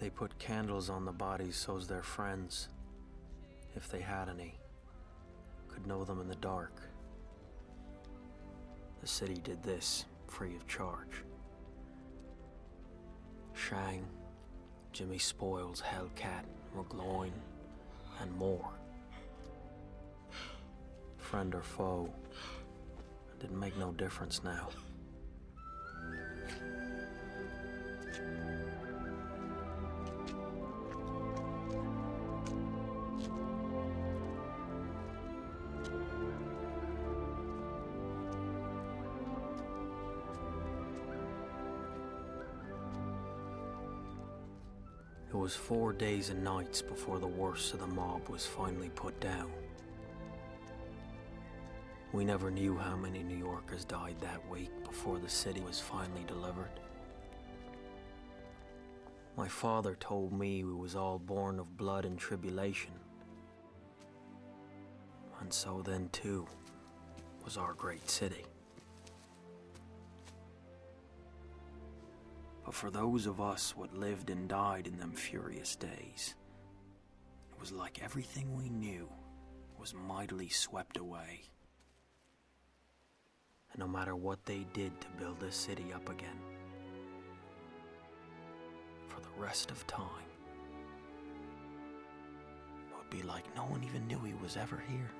They put candles on the bodies so's their friends, if they had any, could know them in the dark. The city did this free of charge. Shang, Jimmy Spoils, Hellcat, McGloin, and more. Friend or foe, it didn't make no difference now. It was 4 days and nights before the worst of the mob was finally put down. We never knew how many New Yorkers died that week before the city was finally delivered. My father told me we was all born of blood and tribulation. And so then too was our great city. But for those of us what lived and died in them furious days, it was like everything we knew was mightily swept away. And no matter what they did to build this city up again, for the rest of time, it would be like no one even knew he was ever here.